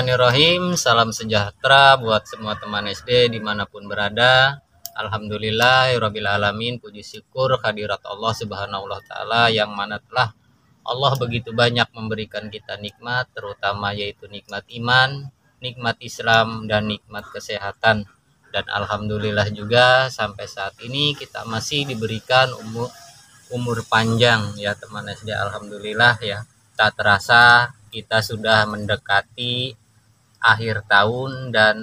Bismillahirrahmanirrahim. Salam sejahtera buat semua teman SD dimanapun berada. Alhamdulillahirrabbilalamin. Puji syukur hadirat Allah subhanahu wa ta'ala, yang mana telah Allah begitu banyak memberikan kita nikmat, terutama yaitu nikmat iman, nikmat Islam, dan nikmat kesehatan. Dan alhamdulillah juga sampai saat ini kita masih diberikan umur panjang ya teman SD. Alhamdulillah ya, tak terasa kita sudah mendekati akhir tahun dan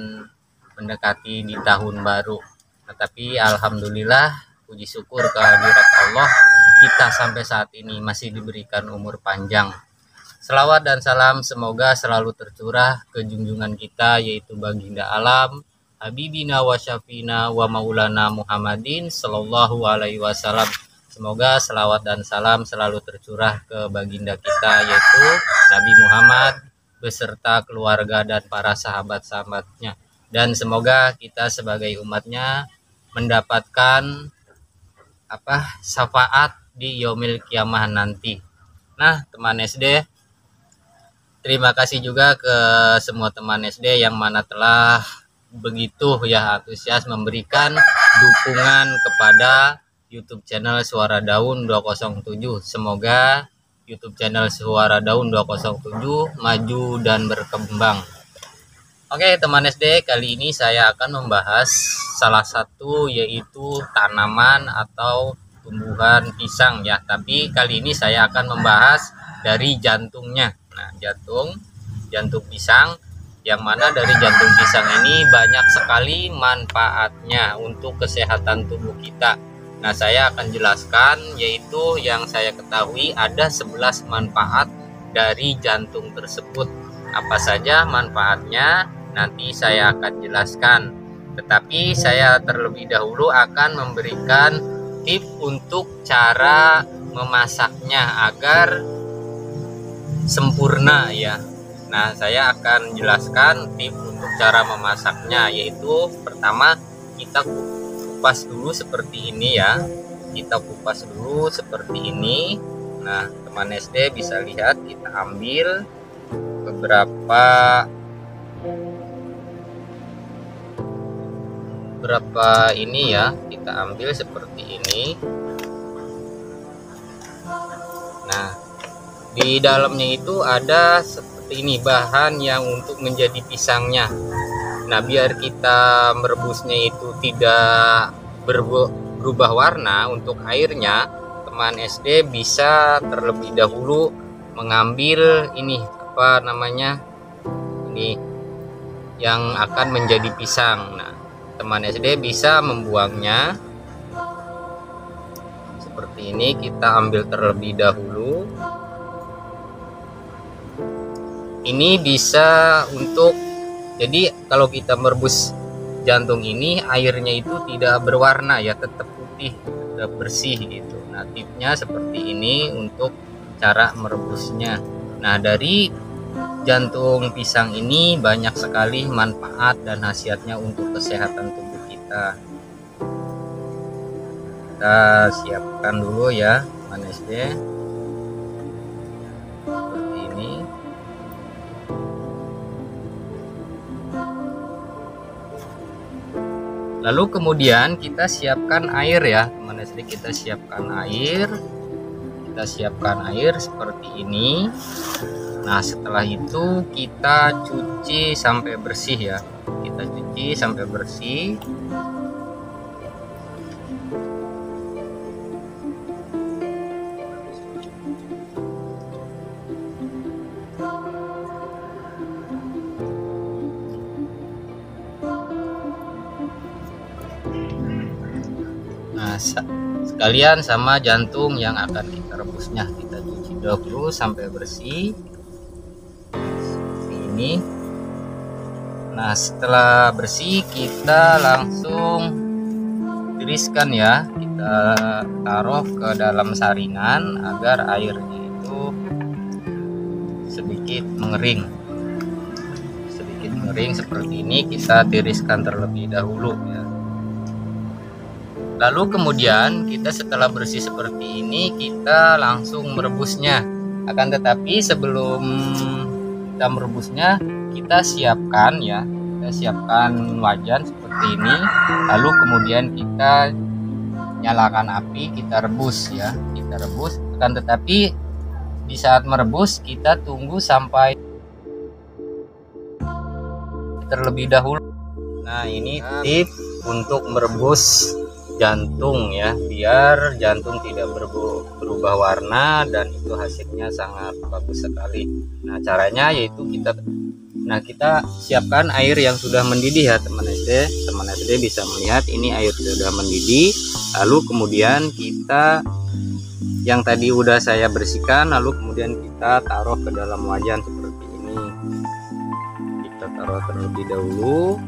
mendekati di tahun baru. Tetapi alhamdulillah, puji syukur kehadirat Allah, kita sampai saat ini masih diberikan umur panjang. Selawat dan salam semoga selalu tercurah ke junjungan kita, yaitu baginda alam Habibina wa Syafina wa Maulana Muhammadin Sallallahu alaihi wasallam. Semoga selawat dan salam selalu tercurah ke baginda kita, yaitu Nabi Muhammad beserta keluarga dan para sahabat-sahabatnya. Dan semoga kita sebagai umatnya mendapatkan syafaat di yaumil kiamah nanti. Nah teman SD, terima kasih juga ke semua teman SD yang mana telah begitu ya antusias memberikan dukungan kepada YouTube channel Suara Daun 207. Semoga YouTube channel Suara Daun 207 maju dan berkembang. Oke teman SD, kali ini saya akan membahas salah satu yaitu tanaman atau tumbuhan pisang ya. Tapi kali ini saya akan membahas dari jantungnya. Nah, jantung pisang, yang mana dari jantung pisang ini banyak sekali manfaatnya untuk kesehatan tubuh kita. Nah, saya akan jelaskan, yaitu yang saya ketahui ada 11 manfaat dari jantung tersebut. Apa saja manfaatnya nanti saya akan jelaskan. Tetapi saya terlebih dahulu akan memberikan tips untuk cara memasaknya agar sempurna ya. Nah, saya akan jelaskan tips untuk cara memasaknya, yaitu pertama kita kupas dulu seperti ini ya. Kita kupas dulu seperti ini. Nah teman SD bisa lihat, kita ambil beberapa ini ya, kita ambil seperti ini. Nah di dalamnya itu ada seperti ini bahan yang untuk menjadi pisangnya. Nah biar kita merebusnya itu tidak berubah warna untuk airnya, teman SD bisa terlebih dahulu mengambil ini ini yang akan menjadi pisang. Nah teman SD bisa membuangnya seperti ini. Kita ambil terlebih dahulu. Ini bisa untuk, jadi kalau kita merebus jantung ini, airnya itu tidak berwarna ya, tetap putih, tetap bersih gitu. Nah tipsnya seperti ini untuk cara merebusnya. Nah dari jantung pisang ini banyak sekali manfaat dan khasiatnya untuk kesehatan tubuh kita. Kita siapkan dulu ya teman SD, seperti ini. Lalu kemudian kita siapkan air ya teman SD, kita siapkan air seperti ini. Nah setelah itu kita cuci sampai bersih ya, kita cuci sampai bersih. Sekalian sama jantung yang akan kita rebusnya, kita cuci dulu sampai bersih seperti ini. Nah setelah bersih kita langsung tiriskan ya, kita taruh ke dalam saringan agar airnya itu sedikit mengering seperti ini. Kita tiriskan terlebih dahulu ya. Lalu kemudian kita setelah bersih seperti ini, kita langsung merebusnya. Akan tetapi sebelum kita merebusnya, kita siapkan ya, kita siapkan wajan seperti ini, lalu kemudian kita nyalakan api, kita rebus ya, kita rebus. Akan tetapi di saat merebus kita tunggu sampai terlebih dahulu. Nah, ini tips untuk merebus jantung ya, biar jantung tidak berubah warna, dan itu hasilnya sangat bagus sekali. Nah, caranya yaitu kita siapkan air yang sudah mendidih ya teman SD. Teman SD bisa melihat ini air sudah mendidih, lalu kemudian kita yang tadi udah saya bersihkan, lalu kemudian kita taruh ke dalam wajan seperti ini. Kita taruh terlebih dahulu,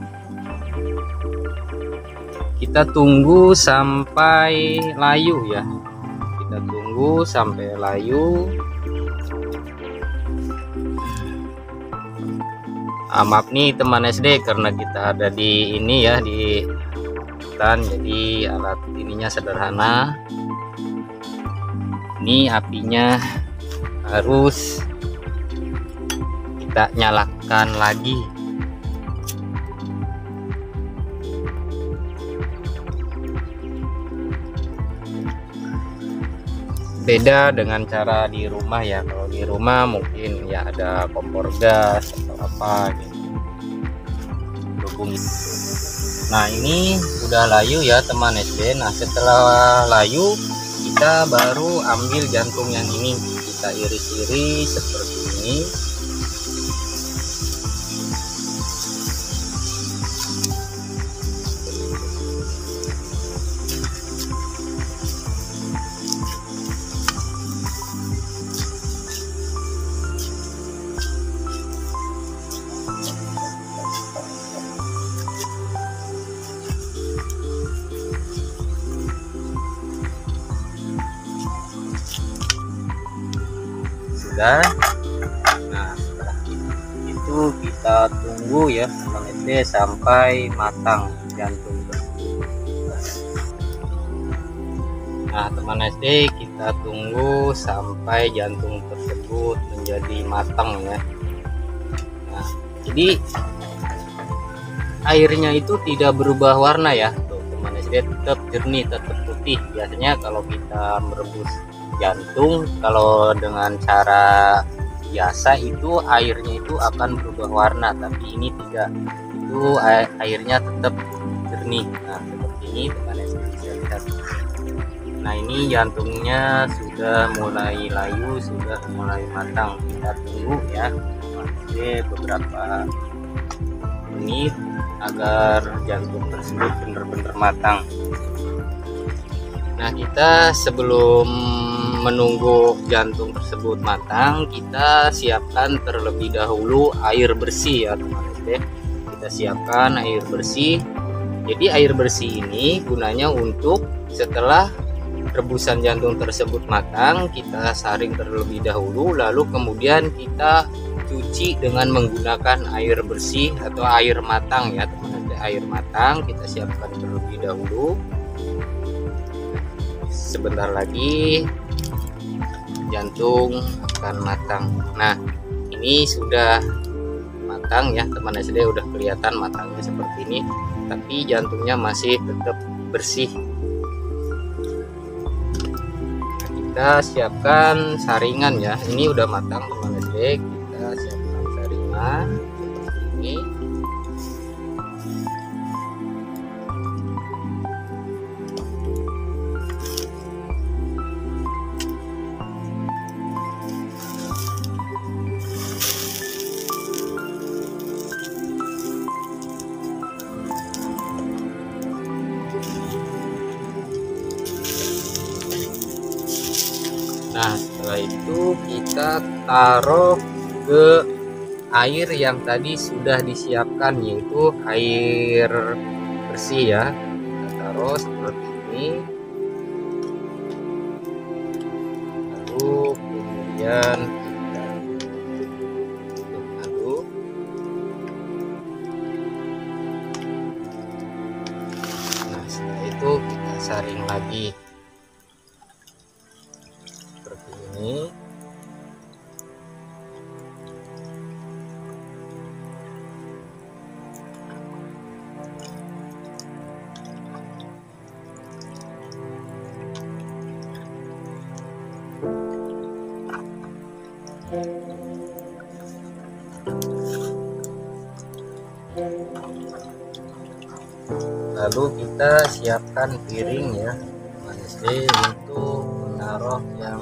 kita tunggu sampai layu ya, kita tunggu sampai layu. Maaf nih teman SD, karena kita ada di ini ya, di hutan, jadi alat ininya sederhana. Ini apinya harus kita nyalakan lagi. Beda dengan cara di rumah ya, kalau di rumah mungkin ya ada kompor gas atau apa gitu. Nah, ini udah layu ya teman SD. Nah, setelah layu kita baru ambil jantung yang ini, kita iris-iris seperti ini. Nah, setelah itu kita tunggu ya teman SD sampai matang jantung. Nah teman SD, kita tunggu sampai jantung tersebut menjadi matang ya. Nah, jadi airnya itu tidak berubah warna ya. Tuh, teman SD, tetap jernih, tetap putih. Biasanya kalau kita merebus jantung, kalau dengan cara biasa itu airnya itu akan berubah warna, tapi ini tidak, itu airnya tetap jernih. Nah, seperti ini teman SD bisa lihat. Nah, ini jantungnya sudah mulai layu, sudah mulai matang. Kita tunggu ya beberapa menit agar jantung tersebut benar-benar matang. Nah, kita sebelum menunggu jantung tersebut matang, kita siapkan terlebih dahulu air bersih ya teman SD. Kita siapkan air bersih. Jadi air bersih ini gunanya untuk setelah rebusan jantung tersebut matang, kita saring terlebih dahulu, lalu kemudian kita cuci dengan menggunakan air bersih atau air matang ya teman SD. Air matang kita siapkan terlebih dahulu. Sebentar lagi jantung akan matang. Nah, ini sudah matang ya teman SD, udah kelihatan matangnya seperti ini, tapi jantungnya masih tetap bersih. Nah, kita siapkan saringan ya. Ini udah matang teman SD, kita siapkan saringan seperti ini. Nah, setelah itu kita taruh ke air yang tadi sudah disiapkan, yaitu air bersih ya. Kita taruh seperti ini, lalu kemudian kita tutup dulu. Nah, setelah itu kita saring lagi. Lalu kita siapkan piring ya, Manisri, untuk menaruh yang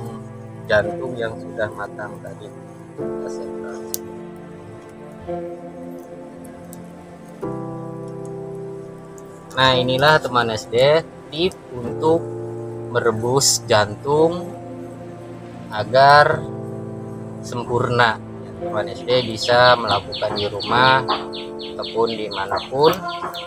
jantung yang sudah matang tadi. Kita siapkan. Nah, inilah teman SD tips untuk merebus jantung agar sempurna. Teman SD bisa melakukan di rumah ataupun dimanapun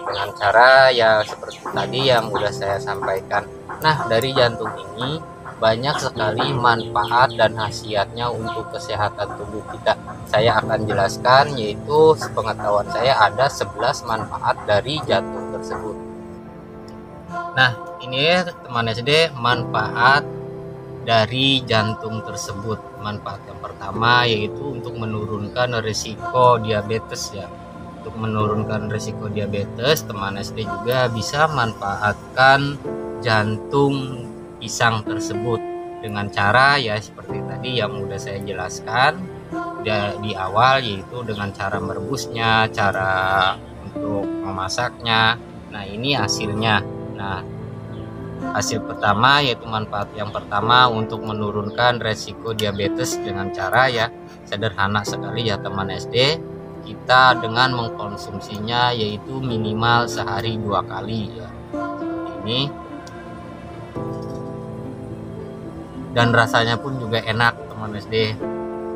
dengan cara ya seperti tadi yang sudah saya sampaikan. Nah, dari jantung ini banyak sekali manfaat dan khasiatnya untuk kesehatan tubuh kita. Saya akan jelaskan, yaitu sepengetahuan saya ada 11 manfaat dari jantung tersebut. Nah, ini teman SD manfaat dari jantung tersebut. Manfaat yang pertama yaitu untuk menurunkan risiko diabetes ya. Untuk menurunkan risiko diabetes, teman SD juga bisa manfaatkan jantung pisang tersebut dengan cara ya seperti tadi yang sudah saya jelaskan di awal, yaitu dengan cara merebusnya, cara untuk memasaknya. Nah, ini hasilnya. Nah, hasil pertama yaitu manfaat yang pertama untuk menurunkan resiko diabetes dengan cara ya sederhana sekali ya teman SD, kita dengan mengkonsumsinya yaitu minimal sehari 2 kali ya seperti ini, dan rasanya pun juga enak teman SD,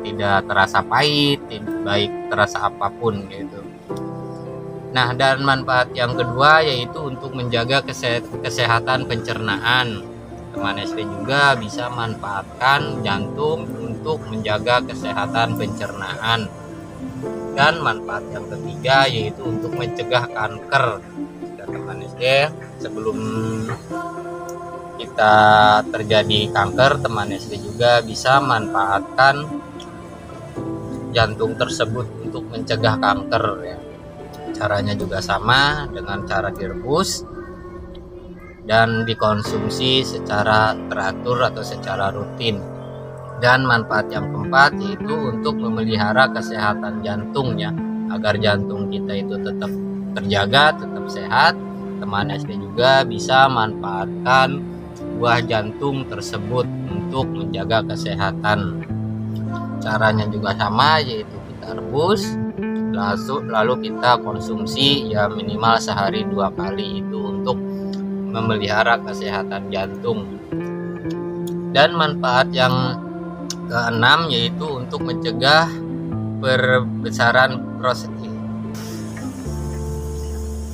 tidak terasa pahit, baik terasa apapun gitu. Nah, dan manfaat yang kedua yaitu untuk menjaga kesehatan pencernaan. Teman SD juga bisa manfaatkan jantung untuk menjaga kesehatan pencernaan. Dan manfaat yang ketiga yaitu untuk mencegah kanker. Dan teman SD, sebelum kita terjadi kanker, teman SD juga bisa manfaatkan jantung tersebut untuk mencegah kanker ya. Caranya juga sama dengan cara direbus dan dikonsumsi secara teratur atau secara rutin. Dan manfaat yang keempat yaitu untuk memelihara kesehatan jantungnya agar jantung kita itu tetap terjaga, tetap sehat. Teman SD juga bisa manfaatkan buah jantung tersebut untuk menjaga kesehatan. Caranya juga sama, yaitu kita rebus lalu kita konsumsi ya minimal sehari 2 kali, itu untuk memelihara kesehatan jantung. Dan manfaat yang keenam yaitu untuk mencegah perbesaran prostat.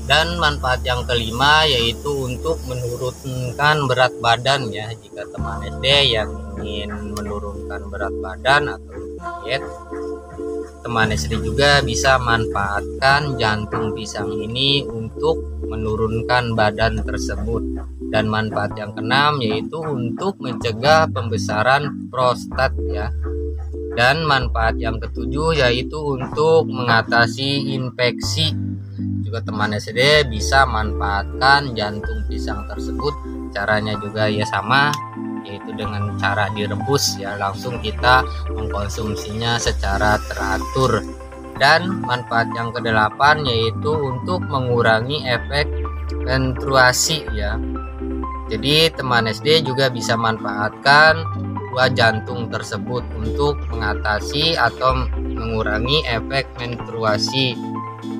Dan manfaat yang kelima yaitu untuk menurunkan berat badan ya. Jika teman SD yang ingin menurunkan berat badan atau diet, teman SD juga bisa manfaatkan jantung pisang ini untuk menurunkan badan tersebut. Dan manfaat yang keenam yaitu untuk mencegah pembesaran prostat ya. Dan manfaat yang ketujuh yaitu untuk mengatasi infeksi. Juga teman SD bisa manfaatkan jantung pisang tersebut. Caranya juga ya sama, yaitu dengan cara direbus ya, langsung kita mengkonsumsinya secara teratur. Dan manfaat yang kedelapan yaitu untuk mengurangi efek menstruasi ya. Jadi teman SD juga bisa manfaatkan buah jantung tersebut untuk mengatasi atau mengurangi efek menstruasi.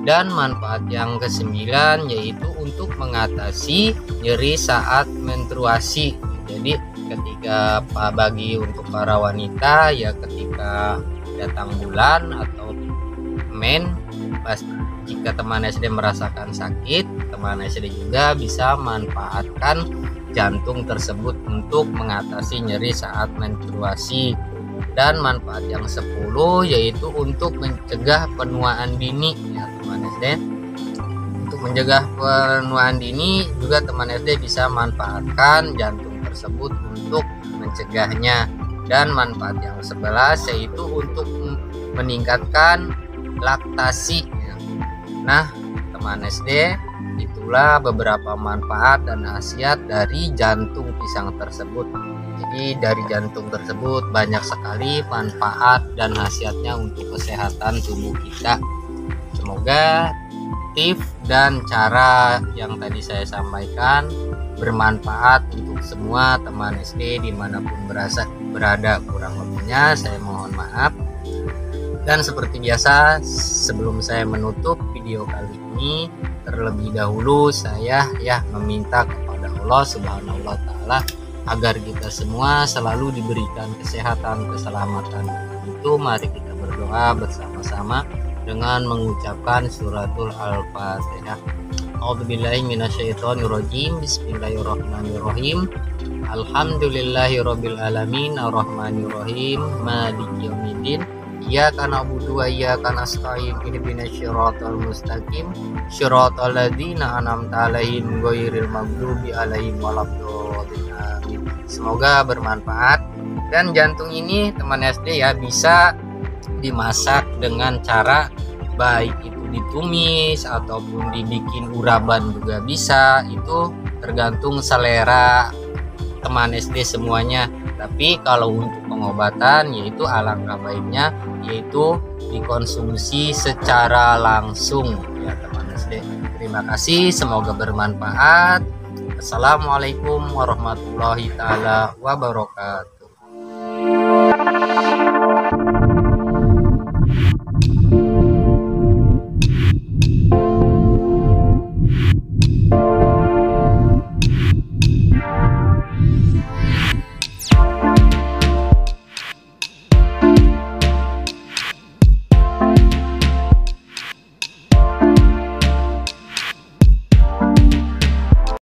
Dan manfaat yang ke-9 yaitu untuk mengatasi nyeri saat menstruasi. Jadi ketika bagi untuk para wanita ya, ketika datang bulan atau men, jika teman SD merasakan sakit, teman SD juga bisa manfaatkan jantung tersebut untuk mengatasi nyeri saat menstruasi. Dan manfaat yang 10 yaitu untuk mencegah penuaan dini ya teman SD. Untuk mencegah penuaan dini juga teman SD bisa manfaatkan jantung tersebut untuk mencegahnya. Dan manfaat yang 11 yaitu untuk meningkatkan laktasi ya. Nah teman SD, itulah beberapa manfaat dan khasiat dari jantung pisang tersebut. Jadi dari jantung tersebut banyak sekali manfaat dan khasiatnya untuk kesehatan tubuh kita. Semoga efektif dan cara yang tadi saya sampaikan bermanfaat untuk semua teman SD dimanapun berada. Kurang lebihnya saya mohon maaf, dan seperti biasa sebelum saya menutup video kali ini, terlebih dahulu saya meminta kepada Allah Subhanahu wa Ta'ala agar kita semua selalu diberikan kesehatan, keselamatan. Itu mari kita berdoa bersama-sama dengan mengucapkan suratul Al-Fatihah. A'udzubillahi minasyaitonirrajim. Bismillahirrahmanirrahim. Alhamdulillahirabbil alamin, arrahmanirrahim, maliki yaumiddin. Iyyaka na'budu wa iyyaka nasta'in, ihdinas siratal mustaqim, siratal ladzina an'amta 'alaihim ghairil maghdubi 'alaihim waladdallin. Semoga bermanfaat, dan jantung ini teman SD bisa dimasak dengan cara baik itu ditumis ataupun dibikin uraban juga bisa, itu tergantung selera teman SD semuanya. Tapi kalau untuk pengobatan yaitu alangkah baiknya yaitu dikonsumsi secara langsung ya teman SD. Terima kasih, semoga bermanfaat. Assalamualaikum warahmatullahi taala wabarakatuh.